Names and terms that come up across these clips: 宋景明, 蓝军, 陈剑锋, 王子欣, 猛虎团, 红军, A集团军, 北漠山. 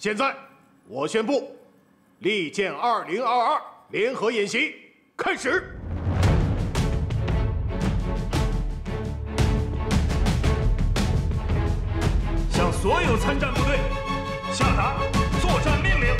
现在我宣布，利剑2022联合演习开始。 向所有参战部队下达作战命令。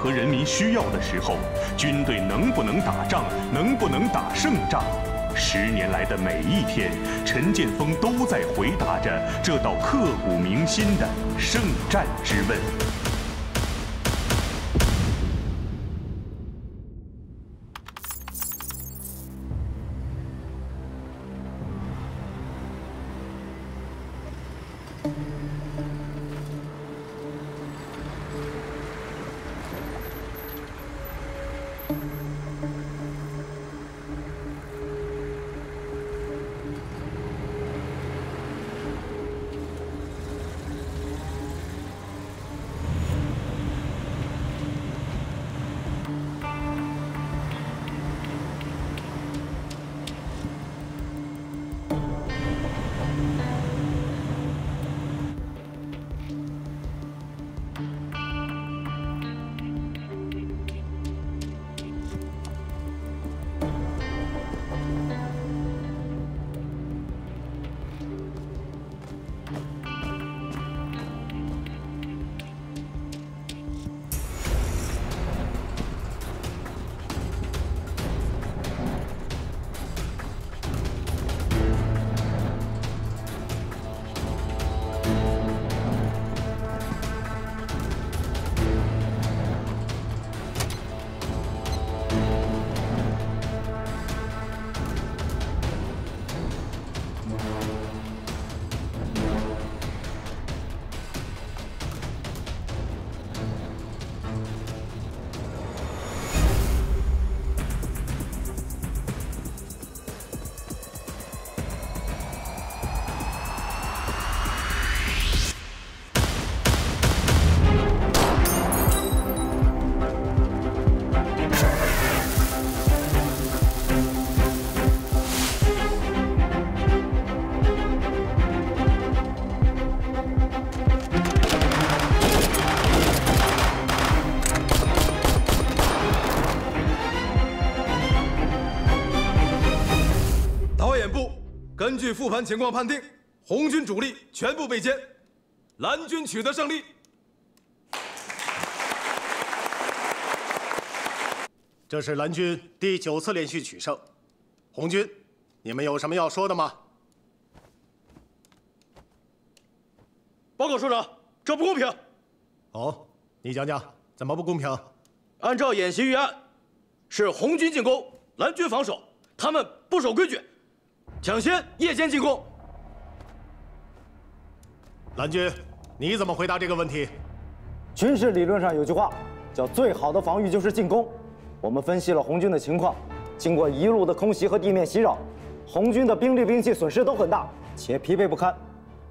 和人民需要的时候，军队能不能打仗，能不能打胜仗？10年来的每一天，陈剑锋都在回答着这道刻骨铭心的圣战之问。根据复盘情况判定，红军主力全部被歼，蓝军取得胜利。这是蓝军第9次连续取胜，红军，你们有什么要说的吗？报告首长，这不公平。哦，你讲讲怎么不公平？按照演习预案，是红军进攻，蓝军防守，他们不守规矩。 抢先夜间进攻，蓝军，你怎么回答这个问题？军事理论上有句话叫“最好的防御就是进攻”。我们分析了红军的情况，经过一路的空袭和地面袭扰，红军的兵力兵器损失都很大，且疲惫不堪。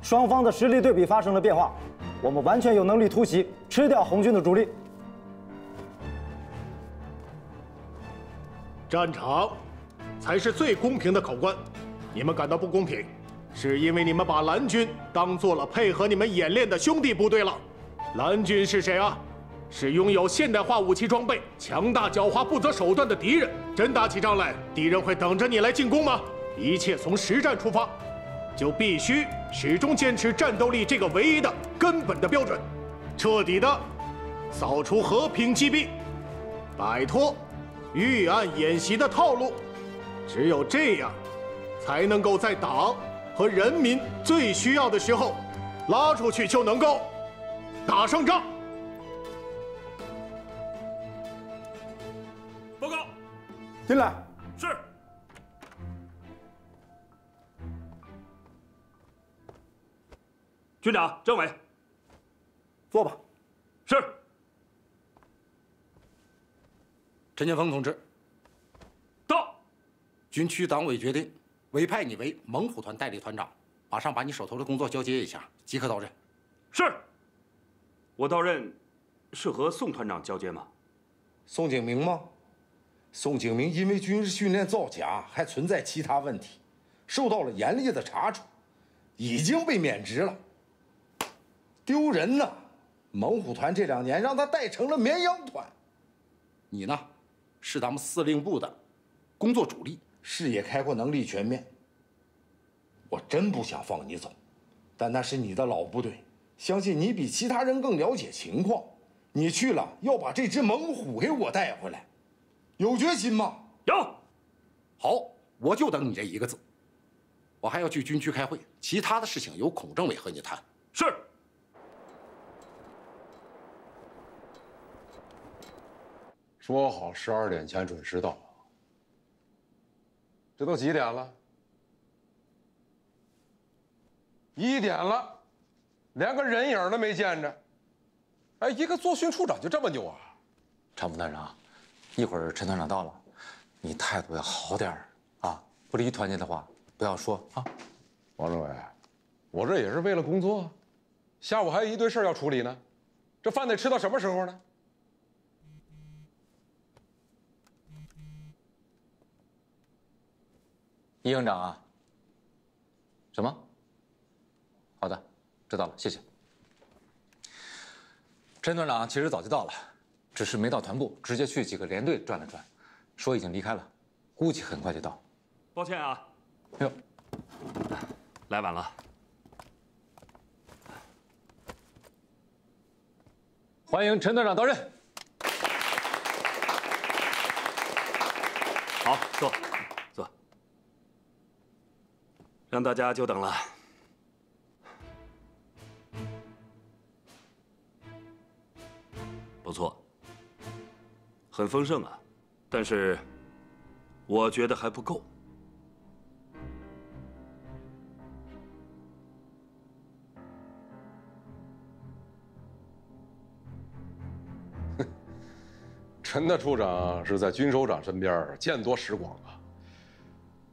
双方的实力对比发生了变化，我们完全有能力突袭，吃掉红军的主力。战场才是最公平的考官。 你们感到不公平，是因为你们把蓝军当做了配合你们演练的兄弟部队了。蓝军是谁啊？是拥有现代化武器装备、强大狡猾、不择手段的敌人。真打起仗来，敌人会等着你来进攻吗？一切从实战出发，就必须始终坚持战斗力这个唯一的根本的标准，彻底的扫除和平积弊，摆脱预案演习的套路。只有这样。 才能够在党和人民最需要的时候，拉出去就能够打胜仗。报告，进来。是。军长、政委，坐吧。是。陈剑锋同志，到。军区党委决定。 委派你为猛虎团代理团长，马上把你手头的工作交接一下，即刻到任。是。我到任，是和宋团长交接吗？宋景明吗？宋景明因为军事训练造假，还存在其他问题，受到了严厉的查处，已经被免职了。丢人呐！猛虎团这2年让他带成了绵羊团。你呢，是咱们司令部的工作主力。 视野开阔，能力全面。我真不想放你走，但那是你的老部队，相信你比其他人更了解情况。你去了，要把这只猛虎给我带回来，有决心吗？有。好，我就等你这一个字。我还要去军区开会，其他的事情由孔政委和你谈。是。说好12点前准时到。 这都几点了？1点了，连个人影都没见着。哎，一个作训处长就这么牛啊！常副团长，一会儿陈团长到了，你态度要好点儿啊！不离团结的话不要说啊。王政委，我这也是为了工作，下午还有一堆事儿要处理呢，这饭得吃到什么时候呢？ 易营长啊，什么？好的，知道了，谢谢。陈团长其实早就到了，只是没到团部，直接去几个连队转了转，说已经离开了，估计很快就到。抱歉啊，哟，来晚了。欢迎陈团长到任。好，坐。 让大家久等了。不错，很丰盛啊，但是我觉得还不够。陈大处长是在军首长身边见多识广啊。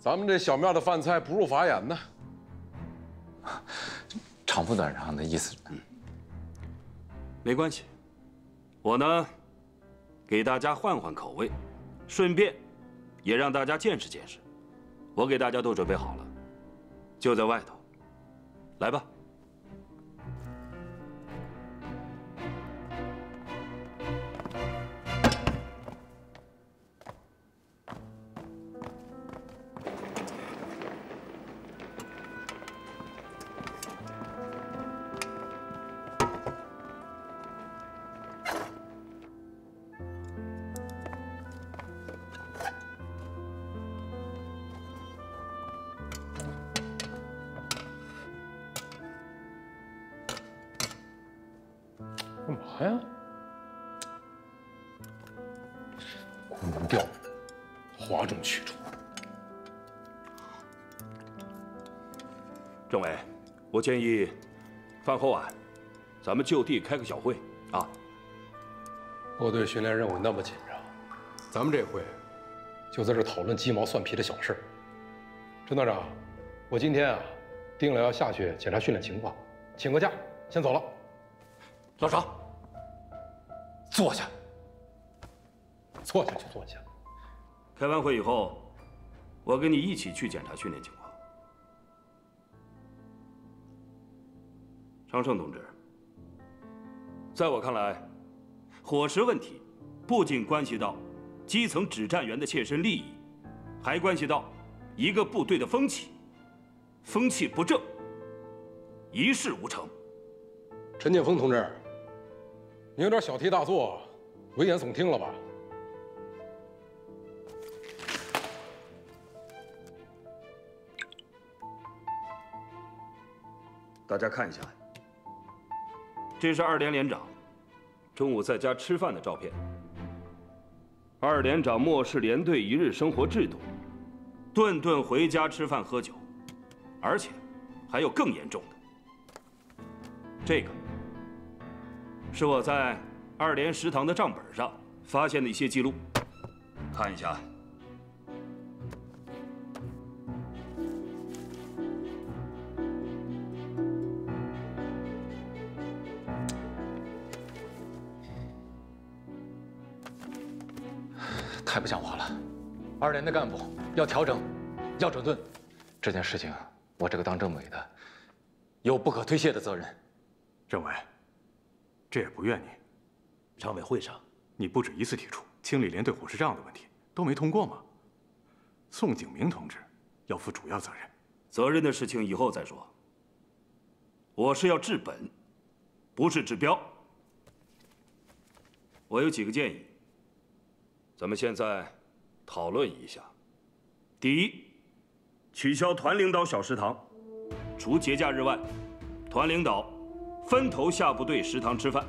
咱们这小庙的饭菜不入法眼呢。长副团长的意思，没关系，我呢，给大家换换口味，顺便也让大家见识见识。我给大家都准备好了，就在外头，来吧。呀？古调，哗众取宠。政委，我建议饭后啊，咱们就地开个小会啊。部队训练任务那么紧张，咱们这回就在这讨论鸡毛蒜皮的小事。陈团长，我今天啊定了要下去检查训练情况，请个假，先走了。老常，坐下，坐下就坐下。开完会以后，我跟你一起去检查训练情况。 张胜同志，在我看来，伙食问题不仅关系到基层指战员的切身利益，还关系到一个部队的风气。风气不正，一事无成。陈剑锋同志，你有点小题大做、危言耸听了吧？大家看一下。 这是二连连长中午在家吃饭的照片。二连长漠视连队一日生活制度，顿顿回家吃饭喝酒，而且还有更严重的。这个是我在二连食堂的账本上发现的一些记录，看一下。太不像话了！二连的干部要调整，要整顿。这件事情，我这个当政委的有不可推卸的责任。政委，这也不怨你。常委会上，你不止一次提出清理连队伙食账的问题，都没通过吗？宋景明同志要负主要责任。责任的事情以后再说。我是要治本，不是治标。我有几个建议。 咱们现在讨论一下：第一，取消团领导小食堂，除节假日外，团领导分头下部队食堂吃饭；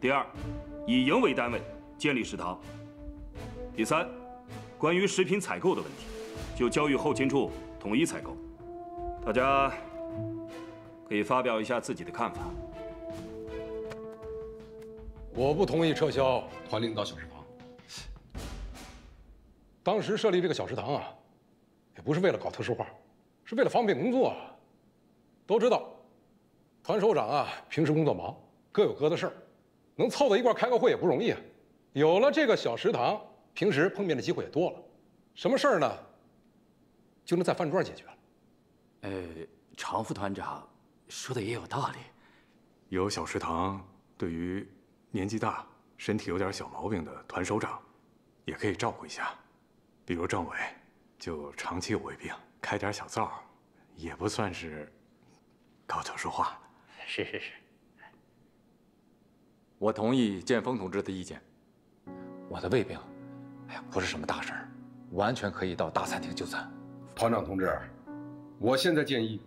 第二，以营为单位建立食堂；第三，关于食品采购的问题，就交予后勤处统一采购。大家可以发表一下自己的看法。我不同意撤销团领导小食堂。 当时设立这个小食堂啊，也不是为了搞特殊化，是为了方便工作啊。都知道，团首长啊，平时工作忙，各有各的事儿，能凑到一块开个会也不容易啊。有了这个小食堂，平时碰面的机会也多了，什么事儿呢，就能在饭桌上解决了。常副团长说的也有道理，有小食堂，对于年纪大、身体有点小毛病的团首长，也可以照顾一下。 比如政委，就长期有胃病，开点小灶，也不算是搞特殊化。是是是，我同意建锋同志的意见。我的胃病，哎呀，不是什么大事儿，完全可以到大餐厅就餐。团长同志，我现在建议，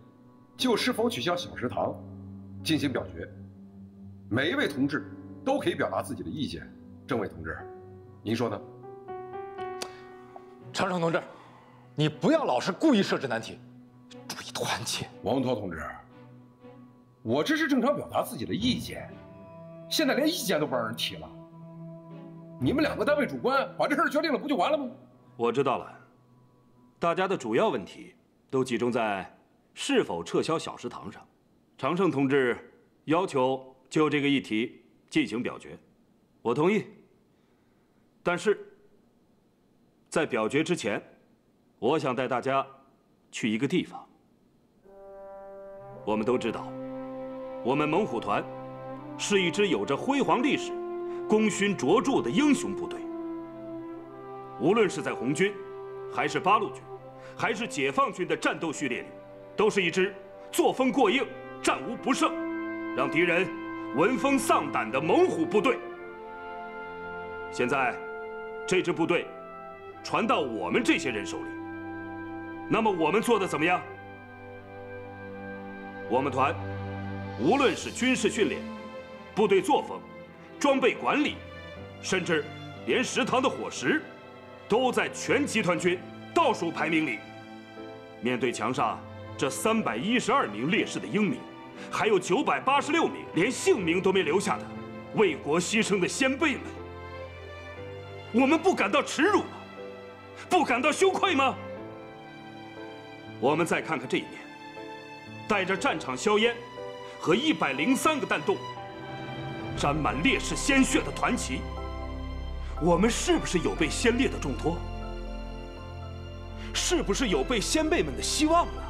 就是否取消小食堂，进行表决。每一位同志都可以表达自己的意见。政委同志，您说呢？ 常胜同志，你不要老是故意设置难题，注意团结。王文涛同志，我这是正常表达自己的意见，现在连意见都不让人提了。你们两个单位主官把这事决定了，不就完了吗？我知道了，大家的主要问题都集中在是否撤销小食堂上。常胜同志要求就这个议题进行表决，我同意，但是。 在表决之前，我想带大家去一个地方。我们都知道，我们猛虎团是一支有着辉煌历史、功勋卓著的英雄部队。无论是在红军，还是八路军，还是解放军的战斗序列里，都是一支作风过硬、战无不胜、让敌人闻风丧胆的猛虎部队。现在，这支部队。 传到我们这些人手里，那么我们做的怎么样？我们团无论是军事训练、部队作风，装备管理，甚至连食堂的伙食，都在全集团军倒数排名里。面对墙上这312名烈士的英名，还有986名连姓名都没留下的为国牺牲的先辈们，我们不感到耻辱吗？不感到羞愧吗？我们再看看这一面，带着战场硝烟和103个弹洞，沾满烈士鲜血的团旗，我们是不是有被先烈的重托？是不是有被先辈们的希望呢？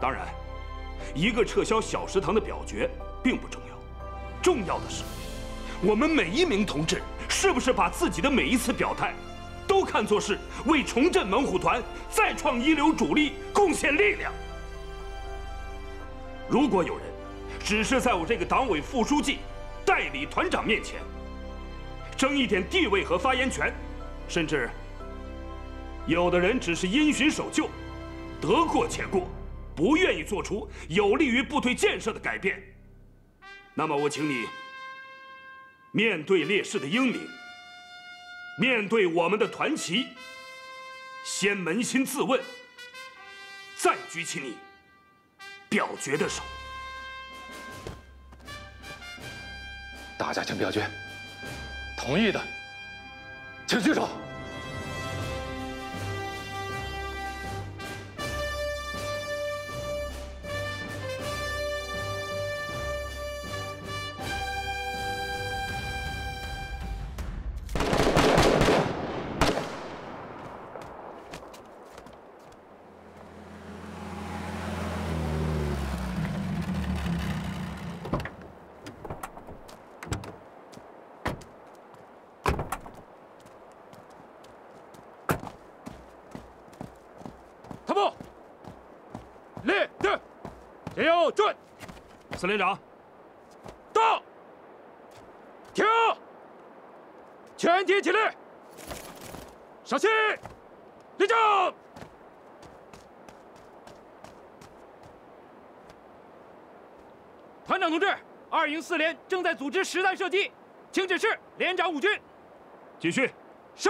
当然，一个撤销小食堂的表决并不重要，重要的是，我们每一名同志是不是把自己的每一次表态，都看作是为重振猛虎团再创一流主力贡献力量？如果有人只是在我这个党委副书记、代理团长面前争一点地位和发言权，甚至有的人只是因循守旧，得过且过，不愿意做出有利于部队建设的改变，那么我请你面对烈士的英名，面对我们的团旗，先扪心自问，再举起你表决的手。大家请表决，同意的请举手。司令长，到！停！全体起立！稍息！立正！团长同志，2营4连正在组织实弹射击，请指示连长五军。继续。是。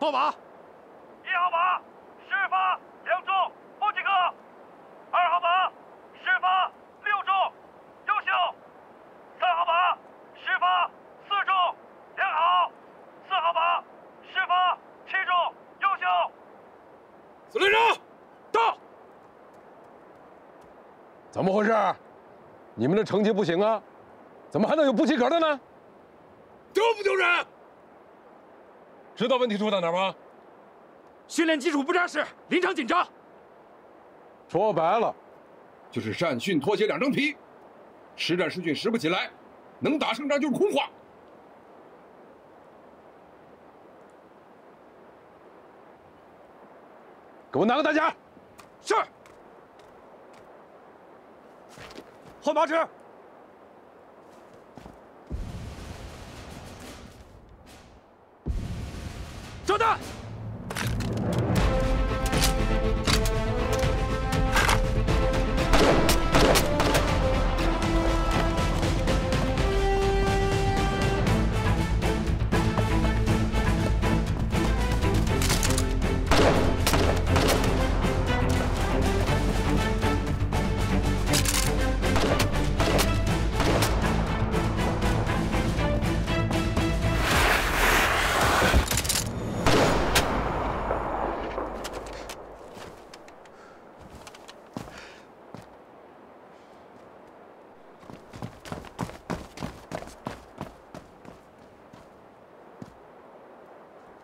报靶！1号靶施发2中，不及格；2号靶施发6中，优秀；3号靶施发4中，良好；4号靶施发7中，优秀。司令长，到！怎么回事？你们的成绩不行啊，怎么还能有不及格的呢？丢不丢人？ 知道问题出在哪儿吗？训练基础不扎实，临场紧张。说白了，就是善训脱鞋两张皮，实战实训拾不起来，能打胜仗就是空话。给我拿个弹夹。是。换靶纸。 收弹！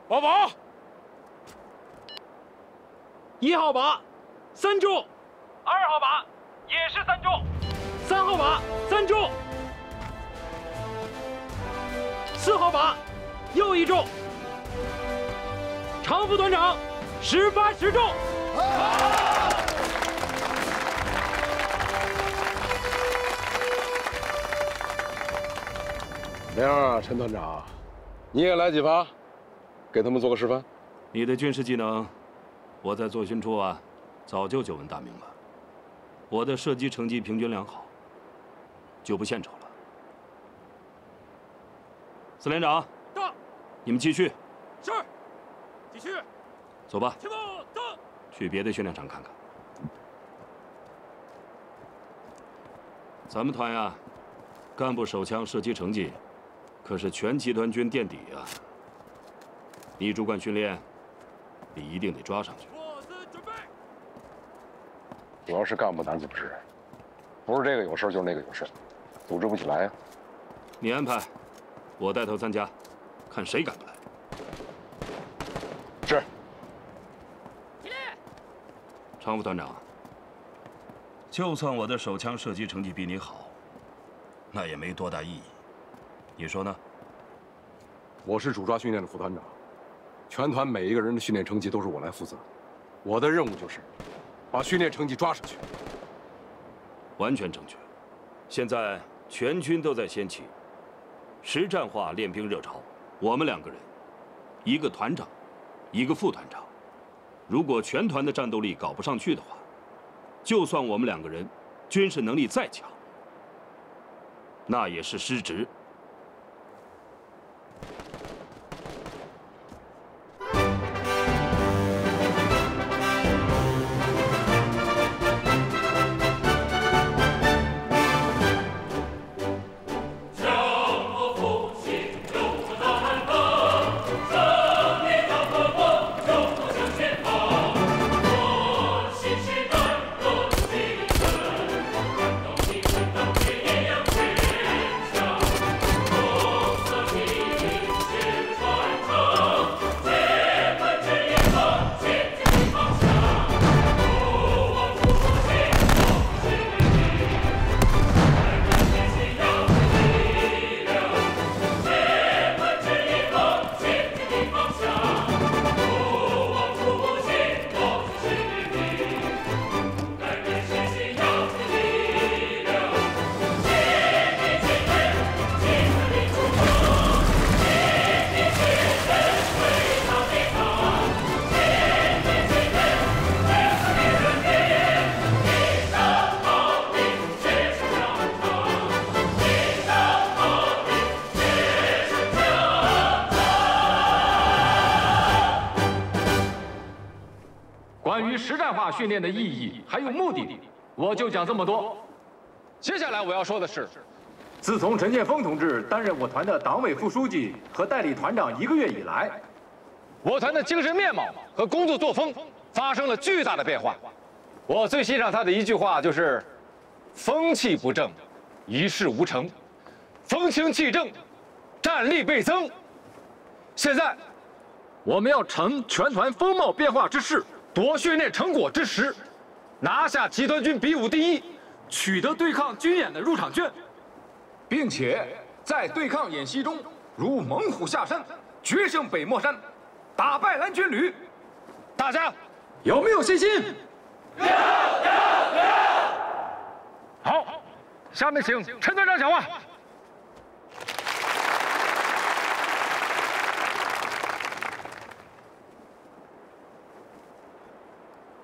报靶！1号靶，3中；2号靶也是3中；3号靶3中；4号靶又1中。常副团长实发10中。怎么样啊，陈团长，你也来几发？ 给他们做个示范。你的军事技能我在作训处啊，早就久闻大名了。我的射击成绩平均良好，就不献丑了。司连长，到，你们继续。是，继续。走吧。前方到。去别的训练场看看。咱们团呀、啊，干部手枪射击成绩可是全集团军垫底啊。你主管训练，你一定得抓上去。 主要是干部难组织，不是这个有事就是那个有事，组织不起来呀。你安排，我带头参加，看谁敢不来。是。起立。常副团长，就算我的手枪射击成绩比你好，那也没多大意义，你说呢？我是主抓训练的副团长，全团每一个人的训练成绩都是我来负责，我的任务就是。 把训练成绩抓上去，完全正确。现在全军都在掀起实战化练兵热潮。我们2个人，一个团长，一个副团长。如果全团的战斗力搞不上去的话，就算我们2个人军事能力再强，那也是失职。 训练的意义还有目的，我就讲这么多。接下来我要说的是，自从陈剑锋同志担任我团的党委副书记和代理团长1个月以来，我团的精神面貌和工作作风发生了巨大的变化。我最欣赏他的一句话就是：“风气不正，一事无成；风清气正，战力倍增。”现在，我们要乘全团风貌变化之势。 夺训练成果之时，拿下集团军比武第1，取得对抗军演的入场券，并且在对抗演习中如猛虎下山，决胜北漠山，打败蓝军旅。大家有没有信心？有！好，下面请陈团长讲话。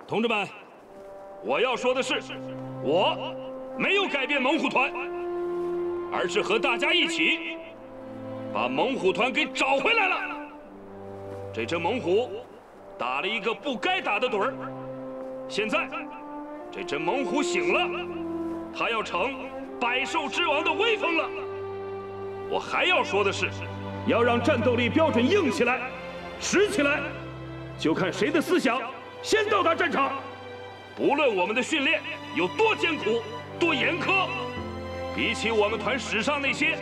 同志们，我要说的是，我没有改变猛虎团，而是和大家一起把猛虎团给找回来了。这只猛虎打了一个不该打的盹儿，现在这只猛虎醒了，它要逞百兽之王的威风了。我还要说的是，要让战斗力标准硬起来、实起来，就看谁的思想。 先到达战场，不论我们的训练有多艰苦、多严苛，比起我们团史上那些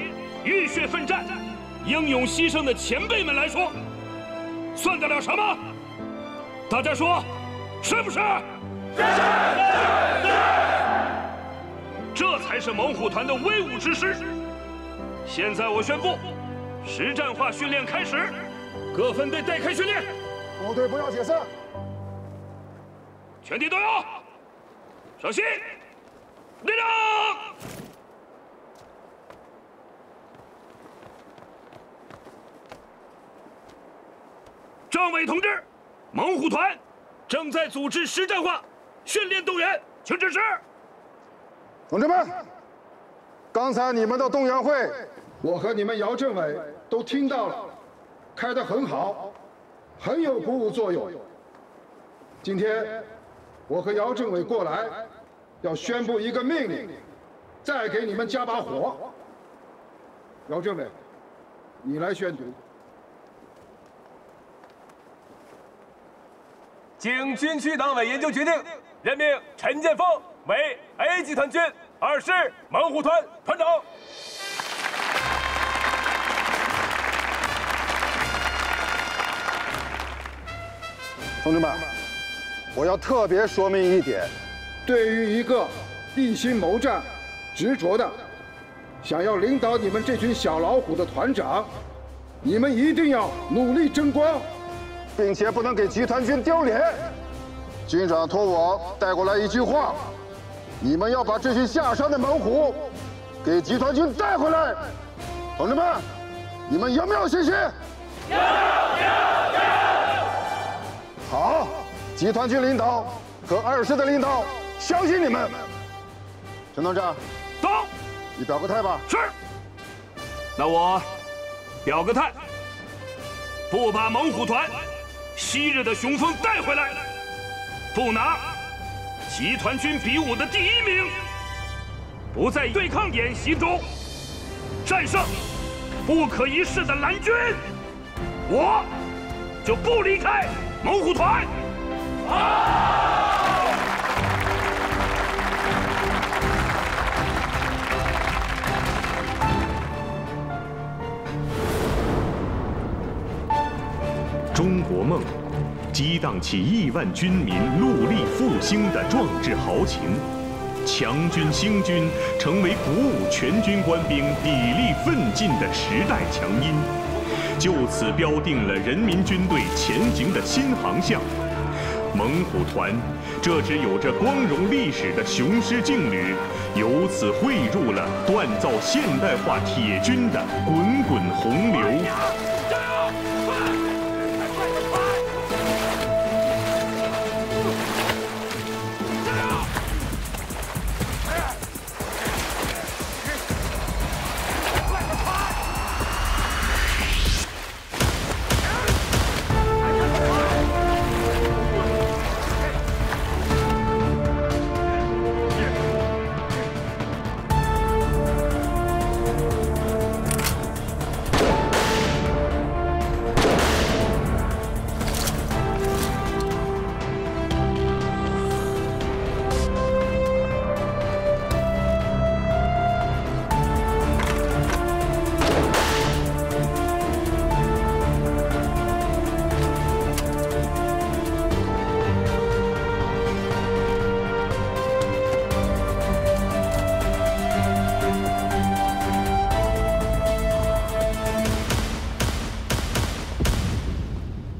浴血奋战、英勇牺牲的前辈们来说，算得了什么？大家说，是不是？是是是！这才是猛虎团的威武之师。现在我宣布，实战化训练开始，各分队带开训练。部队不要解散。 全体都有，稍息，立正。政委同志，猛虎团正在组织实战化训练动员，请指示。同志们，刚才你们的动员会，我和你们姚政委都听到了，开得很好，很有鼓舞作用。今天我和姚政委过来，要宣布一个命令，再给你们加把火。姚政委，你来宣读。 经军区党委研究决定，任命陈剑锋为 A 集团军2师猛虎团团长。同志们，我要特别说明一点：对于一个一心谋战、执着的想要领导你们这群小老虎的团长，你们一定要努力争光。 并且不能给集团军丢脸。军长托我带过来一句话：你们要把这群下山的猛虎给集团军带回来。同志们，你们有没有信心？有！好，集团军领导和2师的领导相信你们。陈团长，走，你表个态吧。是。那我表个态，不把猛虎团。 昔日的雄风带回来，不拿集团军比武的第一名，不在对抗演习中战胜不可一世的蓝军，我就不离开猛虎团。好。中国梦，激荡起亿万军民戮力复兴的壮志豪情，强军兴军成为鼓舞全军官兵砥砺奋进的时代强音，就此标定了人民军队前行的新航向。猛虎团，这支有着光荣历史的雄狮劲旅，由此汇入了锻造现代化铁军的滚滚洪流。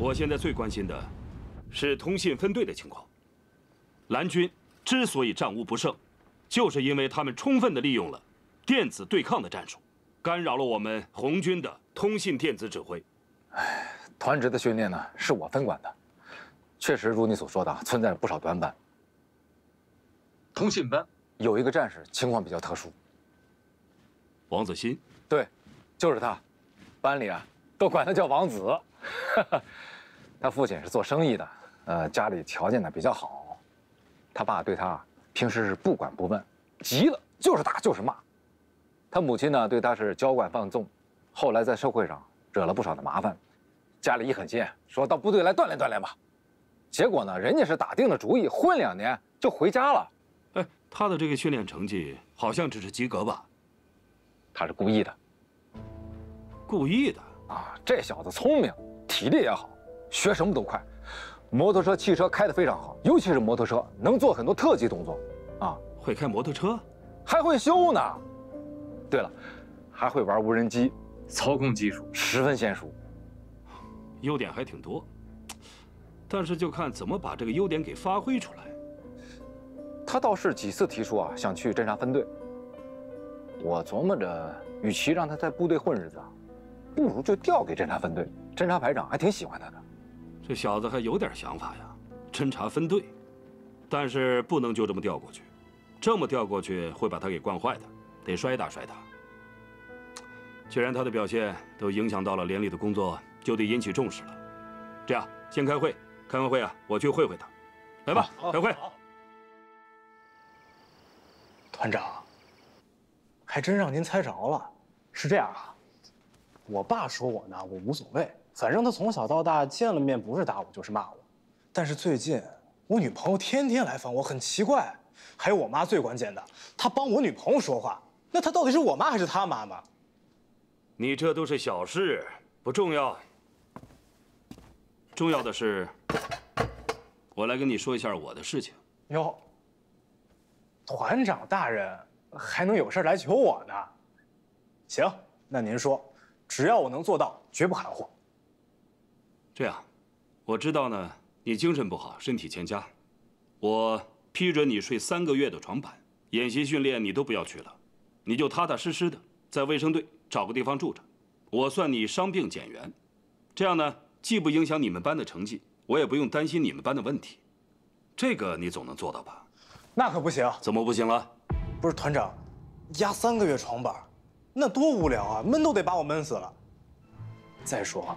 我现在最关心的是通信分队的情况。蓝军之所以战无不胜，就是因为他们充分地利用了电子对抗的战术，干扰了我们红军的通信电子指挥。哎，团职的训练呢，是我分管的，确实如你所说的，存在不少短板。通信班有一个战士情况比较特殊，王子欣。对，就是他，班里啊都管他叫王子。 他父亲是做生意的，家里条件呢比较好，他爸对他平时是不管不问，急了就是打就是骂。他母亲呢对他是娇惯放纵，后来在社会上惹了不少的麻烦，家里一狠心，说到部队来锻炼锻炼吧。结果呢，人家是打定了主意，混2年就回家了。哎，他的这个训练成绩好像只是及格吧？他是故意的，故意的啊！这小子聪明。 体力也好，学什么都快，摩托车、汽车开得非常好，尤其是摩托车，能做很多特技动作，啊，会开摩托车，还会修呢。对了，还会玩无人机，操控技术十分娴熟，优点还挺多，但是就看怎么把这个优点给发挥出来。他倒是几次提出啊，想去侦察分队。我琢磨着，与其让他在部队混日子啊，不如就调给侦察分队。 侦察排长还挺喜欢他的，这小子还有点想法呀。侦察分队，但是不能就这么调过去，这么调过去会把他给惯坏的，得摔打摔打。既然他的表现都影响到了连里的工作，就得引起重视了。这样，先开会，开完会啊，我去会会他。来吧，开会。团长，还真让您猜着了。是这样啊，我爸说我呢，我无所谓，反正他从小到大见了面不是打我就是骂我。 但是最近我女朋友天天来烦我，很奇怪。还有我妈最关键的，她帮我女朋友说话，那她到底是我妈还是她妈妈？你这都是小事，不重要。重要的是，我来跟你说一下我的事情。哟，团长大人还能有事来求我呢？行，那您说，只要我能做到，绝不含糊。这样，我知道呢。 你精神不好，身体欠佳，我批准你睡3个月的床板，演习训练你都不要去了，你就踏踏实实的在卫生队找个地方住着，我算你伤病减员，这样呢既不影响你们班的成绩，我也不用担心你们班的问题，这个你总能做到吧？那可不行，怎么不行了？不是团长，压3个月床板，那多无聊啊，闷都得把我闷死了。再说。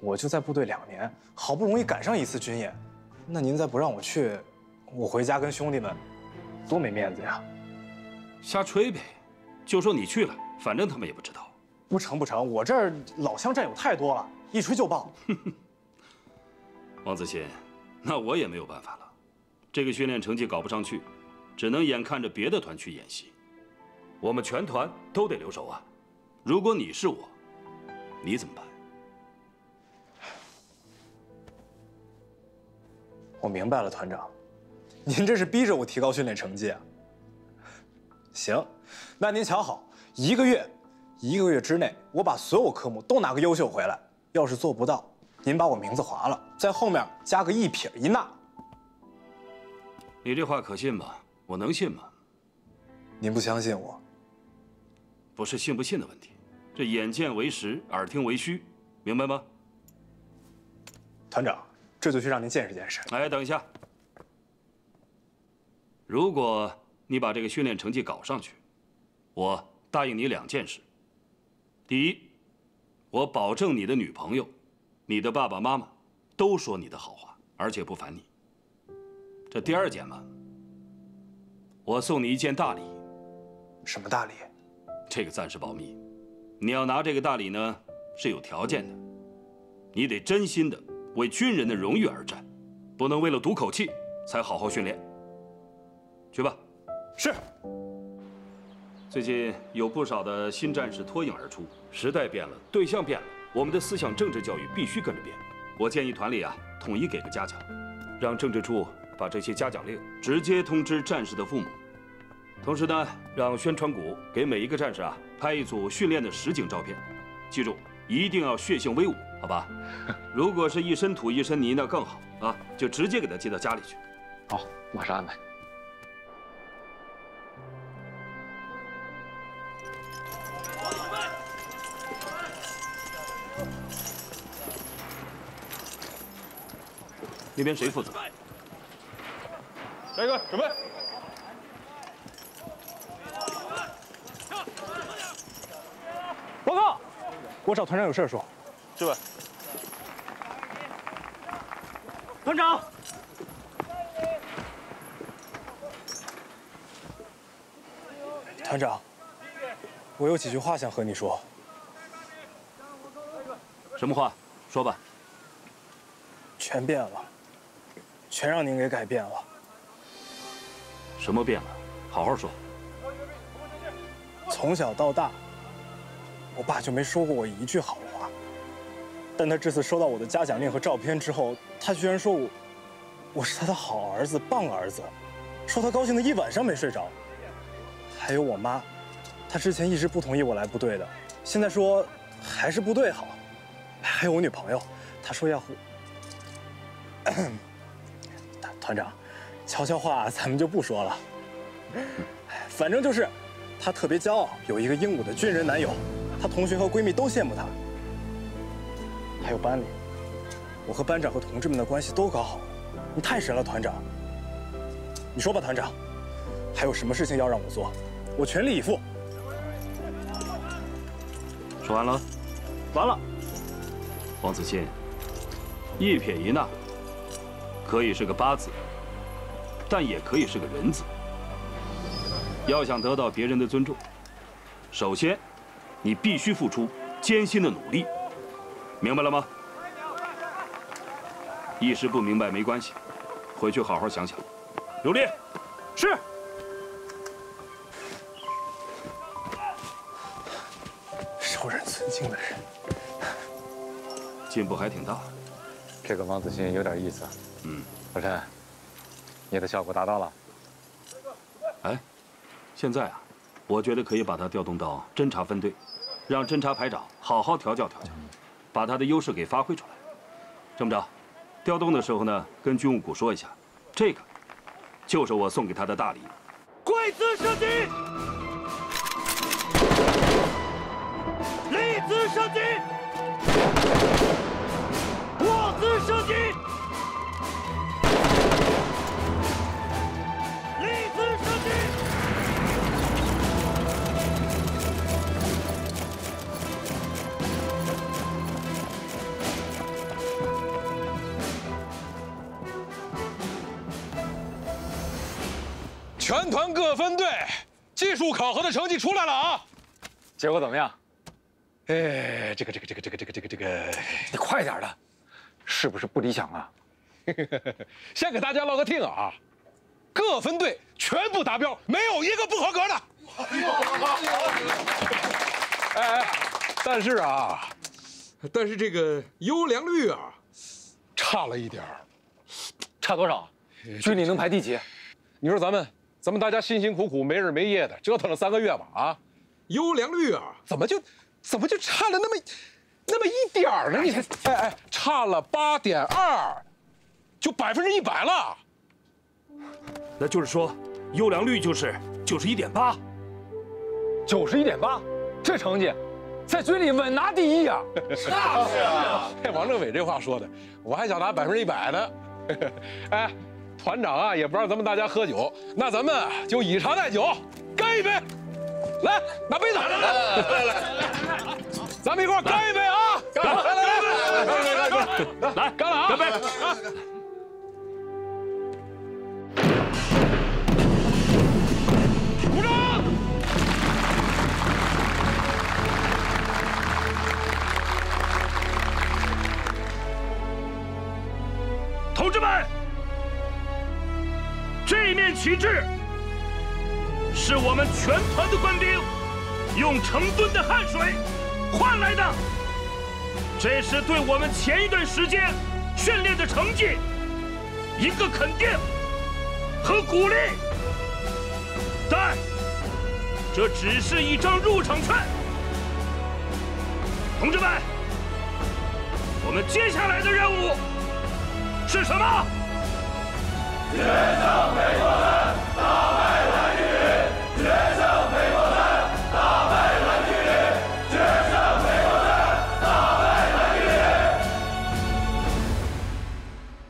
我就在部队2年，好不容易赶上一次军演，那您再不让我去，我回家跟兄弟们，多没面子呀！瞎吹呗，就说你去了，反正他们也不知道。不成不成，我这儿老乡战友太多了，一吹就爆。王子欣，那我也没有办法了，这个训练成绩搞不上去，只能眼看着别的团去演习，我们全团都得留守啊。如果你是我，你怎么办？ 我明白了，团长，您这是逼着我提高训练成绩啊。行，那您瞧好，一个月之内，我把所有科目都拿个优秀回来。要是做不到，您把我名字划了，在后面加个1撇1捺。你这话可信吗？我能信吗？您不相信我？不是信不信的问题，这眼见为实，耳听为虚，明白吗？团长。 这就去让您见识见识。哎，等一下，如果你把这个训练成绩搞上去，我答应你2件事：第一，我保证你的女朋友、你的爸爸妈妈都说你的好话，而且不烦你。这第2件嘛，我送你1件大礼。什么大礼？这个暂时保密。你要拿这个大礼呢，是有条件的，你得真心的。 为军人的荣誉而战，不能为了赌口气才好好训练。去吧。是。最近有不少的新战士脱颖而出，时代变了，对象变了，我们的思想政治教育必须跟着变。我建议团里啊，统一给个嘉奖，让政治处把这些嘉奖令直接通知战士的父母。同时呢，让宣传股给每一个战士啊拍一组训练的实景照片，记住一定要血性威武。 好吧，如果是一身土一身泥，那更好啊！就直接给他接到家里去。好，马上安排。那边谁负责？来哥，准备。 报告，我找团长有事说。 是吧，团长。团长，我有几句话想和你说。什么话？说吧。全变了，全让您给改变了。什么变了？好好说。从小到大，我爸就没说过我一句好话。 但他这次收到我的嘉奖令和照片之后，他居然说我是他的好儿子、棒儿子，说他高兴的一晚上没睡着。还有我妈，她之前一直不同意我来部队的，现在说还是部队好。还有我女朋友，她说要和……团长，悄悄话咱们就不说了，反正就是，她特别骄傲，有一个英武的军人男友，她同学和闺蜜都羡慕她。 还有班里，我和班长和同志们的关系都搞好了，你太神了，团长。你说吧，团长，还有什么事情要让我做？我全力以赴。说完了，完了。王子欣，一撇一捺，可以是个八字，但也可以是个人字。要想得到别人的尊重，首先，你必须付出艰辛的努力，明白了吗？ 一时不明白没关系，回去好好想想。刘丽，是。受人尊敬的人，进步还挺大。这个王子欣有点意思。嗯，老陈，你的效果达到了。哎，现在啊，我觉得可以把他调动到侦察分队，让侦察排长好好调教调教，把他的优势给发挥出来。这么着。 调动的时候呢，跟军务股说一下，这个就是我送给他的大礼。跪姿射击，立姿射击，卧姿射击，立姿射击。 全团各分队技术考核的成绩出来了啊！结果怎么样？哎，这个，你快点的，是不是不理想啊？先给大家唠个听啊，各分队全部达标，没有一个不合格的。哎，但是这个优良率啊，差了一点儿。差多少？军里能排第几？你说咱们大家辛辛苦苦没日没夜的折腾了3个月吧，啊，优良率啊，怎么就差了那么一点儿呢？你才差了8.2，就100%了。那就是说，优良率就是91.8，91.8，这成绩，在军里稳拿第一啊！是啊，王政委这话说的，我还想拿100%呢。哎。 团长啊，也不让咱们大家喝酒，那咱们就以茶代酒，干一杯！来，拿杯子，来，咱们一块儿干一杯啊！来，干了啊！干杯！鼓掌！同志们！ 这面旗帜是我们全团的官兵用成吨的汗水换来的，这是对我们前一段时间训练的成绩一个肯定和鼓励。但这只是一张入场券，同志们，我们接下来的任务是什么？ 决胜美国队，打败蓝巨人！决胜美国队，打败蓝巨人！决胜美国队，打败蓝巨人！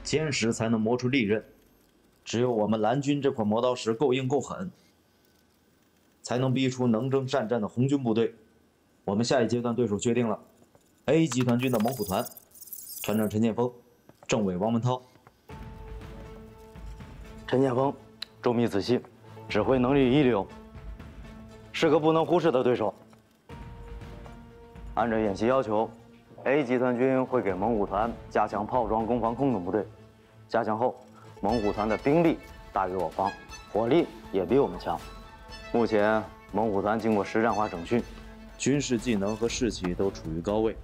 坚实才能磨出利刃，只有我们蓝军这款磨刀石够硬够狠，才能逼出能征善战的红军部队。我们下一阶段对手确定了 ，A 集团军的猛虎团，团长陈剑锋，政委王文涛。 陈剑锋，周密仔细，指挥能力一流，是个不能忽视的对手。按照演习要求 ，A 集团军会给猛虎团加强炮装攻防空等部队。加强后，猛虎团的兵力大于我方，火力也比我们强。目前，猛虎团经过实战化整训，军事技能和士气都处于高位。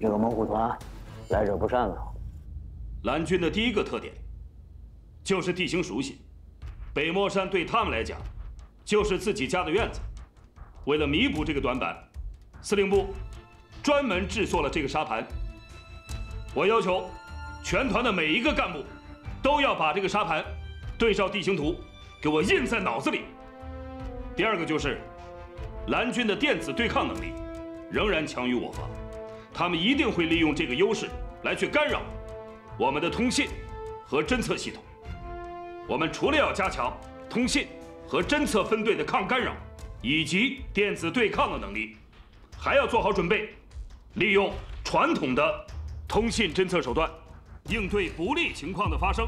这个猛虎团，来者不善了。蓝军的第一个特点。 就是地形熟悉，北漠山对他们来讲，就是自己家的院子。为了弥补这个短板，司令部专门制作了这个沙盘。我要求全团的每一个干部都要把这个沙盘对照地形图，给我印在脑子里。第二个就是蓝军的电子对抗能力仍然强于我方，他们一定会利用这个优势来去干扰我们的通信。和侦测系统。我们除了要加强通信和侦测分队的抗干扰以及电子对抗的能力，还要做好准备，利用传统的通信侦测手段，应对不利情况的发生。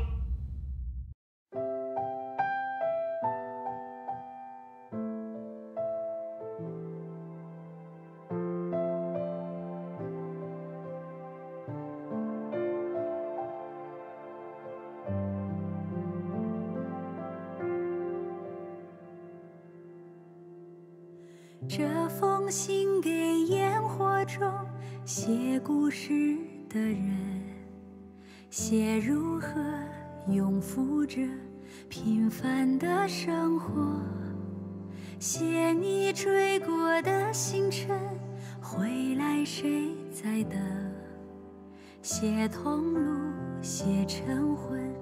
这封信给烟火中写故事的人，写如何勇赴着平凡的生活，写你追过的星辰，回来谁在等？写同路，写晨昏，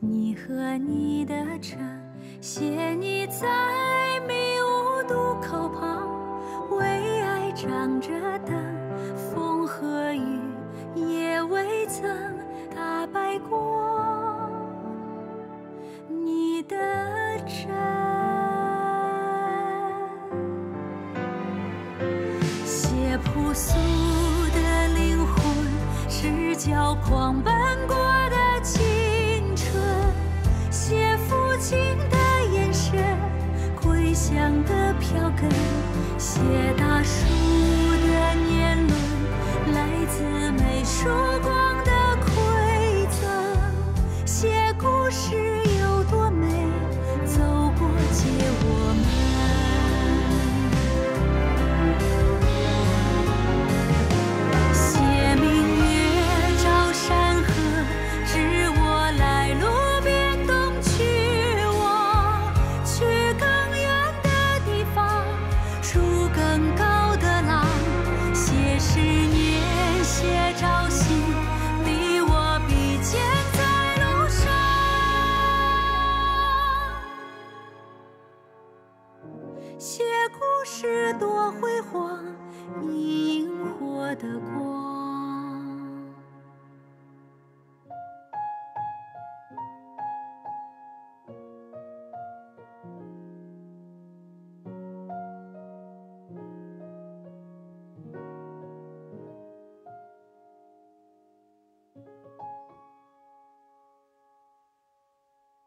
你和你的车，写你在迷雾渡口旁。 为爱长着灯，风和雨也未曾打败过你的真。写朴素的灵魂，赤脚狂奔过的青春，写父亲的眼神，归乡的票根。 写大树的年轮，来自没曙光的馈赠。写故事有多美，走过街我们。写明月照山河，指我来路变东去往，去更远的地方。 更高的浪，写十年，写朝夕，你我比肩在路上。写故事多辉煌，你萤火的光。